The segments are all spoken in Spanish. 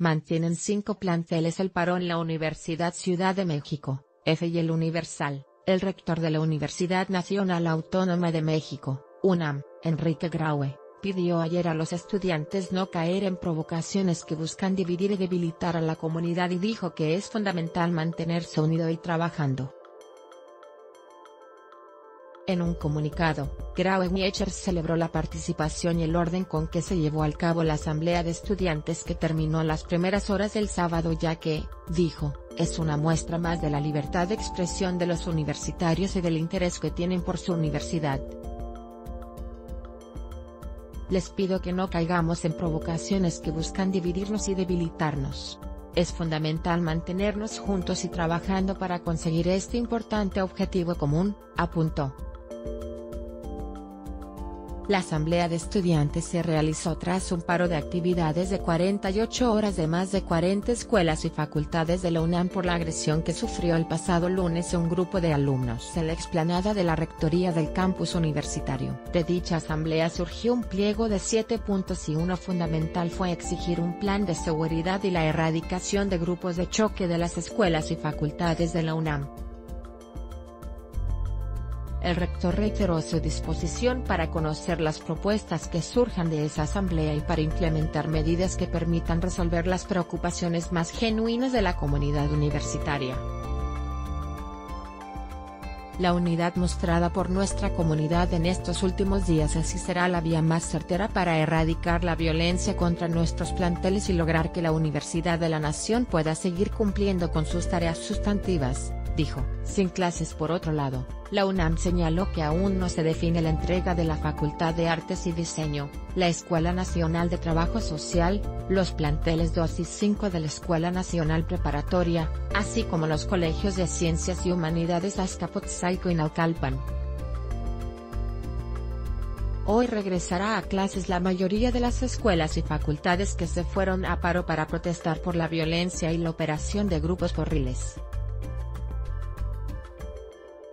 Mantienen 5 planteles el paro en la Universidad Ciudad de México, EFE y El Universal. El rector de la Universidad Nacional Autónoma de México, UNAM, Enrique Graue, pidió ayer a los estudiantes no caer en provocaciones que buscan dividir y debilitar a la comunidad y dijo que es fundamental mantenerse unido y trabajando. En un comunicado, Graue-Miecher celebró la participación y el orden con que se llevó a cabo la asamblea de estudiantes que terminó a las primeras horas del sábado ya que, dijo, es una muestra más de la libertad de expresión de los universitarios y del interés que tienen por su universidad. Les pido que no caigamos en provocaciones que buscan dividirnos y debilitarnos. Es fundamental mantenernos juntos y trabajando para conseguir este importante objetivo común, apuntó. La asamblea de estudiantes se realizó tras un paro de actividades de 48 horas de más de 40 escuelas y facultades de la UNAM por la agresión que sufrió el pasado lunes un grupo de alumnos en la explanada de la rectoría del campus universitario. De dicha asamblea surgió un pliego de 7 puntos y uno fundamental fue exigir un plan de seguridad y la erradicación de grupos de choque de las escuelas y facultades de la UNAM. El rector reiteró su disposición para conocer las propuestas que surjan de esa asamblea y para implementar medidas que permitan resolver las preocupaciones más genuinas de la comunidad universitaria. La unidad mostrada por nuestra comunidad en estos últimos días así será la vía más certera para erradicar la violencia contra nuestros planteles y lograr que la Universidad de la Nación pueda seguir cumpliendo con sus tareas sustantivas, dijo. Sin clases por otro lado, la UNAM señaló que aún no se define la entrega de la Facultad de Artes y Diseño, la Escuela Nacional de Trabajo Social, los planteles 2 y 5 de la Escuela Nacional Preparatoria, así como los Colegios de Ciencias y Humanidades Azcapotzalco y Naucalpan. Hoy regresará a clases la mayoría de las escuelas y facultades que se fueron a paro para protestar por la violencia y la operación de grupos porriles.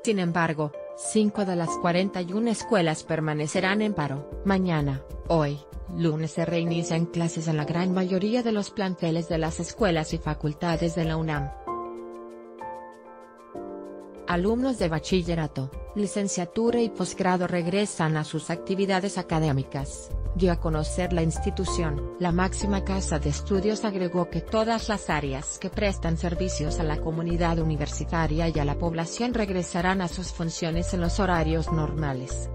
Sin embargo, 5 de las 41 escuelas permanecerán en paro. Mañana, hoy, lunes se reinician clases en la gran mayoría de los planteles de las escuelas y facultades de la UNAM. Alumnos de bachillerato, licenciatura y posgrado regresan a sus actividades académicas, dio a conocer la institución. La máxima casa de estudios agregó que todas las áreas que prestan servicios a la comunidad universitaria y a la población regresarán a sus funciones en los horarios normales.